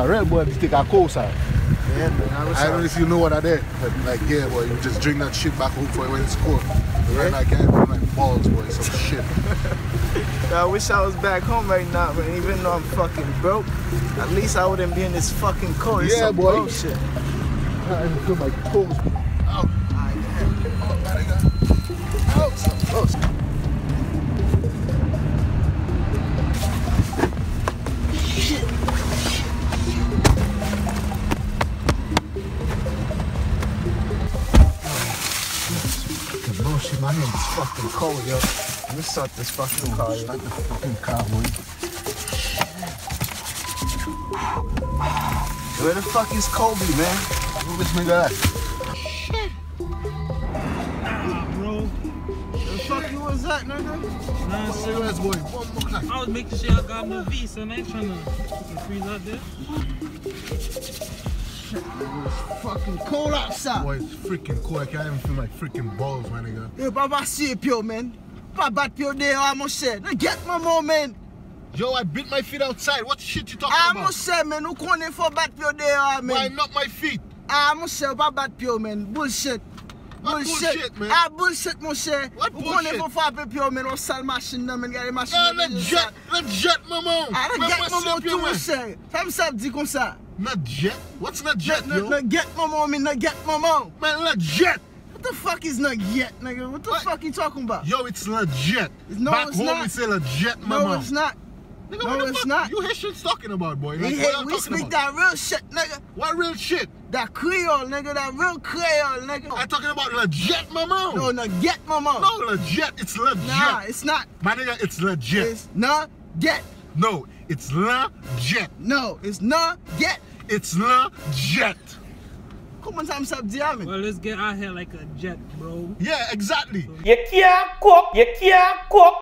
A Red Bull just take a coaster. Yeah, man. I don't know if you know what I did, but like, yeah, boy, you just drink that shit back home for it when it's cold. Right now, I can't feel like balls, boy, some shit. I wish I was back home right now, but even though I'm fucking broke, at least I wouldn't be in this fucking cold. Yeah, some boy. Broke shit. I didn't feel like cold. Out. Out. Out. My hand is fucking cold, yo. Let me start this fucking car, yo. Start the fucking car, boy. Where the fuck is Kobe, man? Who this nigga at? Shit. Nah, bro. Where the fuck you was at, nigga? Nah, serious, boy. I was making sure I got my V, so I ain't trying to fucking freeze out there. Shit, nigga. It's fucking cold outside. Boy, it's freaking cold. I can't even feel my freaking balls, my nigga. Yo, Baba, see you, man. Baba, you there, I must say. Now get my mom, man. Yo, I beat my feet outside. What shit you talking about? I must say, man. Who calling for bat you there, man? Why not my feet? I must say, Baba, you, man. Bullshit. What bullshit, man? Ah, bullshit, mon cher. What bullshit? Who calling for bat you, man? Or sell machine, man. Get the machine. No, let's jet, maman. I don't get maman, too, mon cher. Femme ça, dit comme ça. Not jet? What's not jet, yo? Not get my mom, man. Not get my mom. Man, not jet. What the fuck is not jet, nigga? What the fuck you talking about? Yo, it's legit. No, back it's home, not. We say legit, my mom. No, it's not. Nigga, no, it's fuck not. You Haitians talking about, boy. Like, we speak about that real shit, nigga. What real shit? That Creole, nigga. That real Creole, nigga. I'm talking about legit, my mom. No, not get my mom. No, legit. It's legit. Nah, it's not. My nigga, it's legit. It's not get. No, it's legit. No, it's not get. It's legit. Come on, time stop jamming. Well, let's get out here like a jet, bro. Yeah, exactly. You can't cook. You can't cook.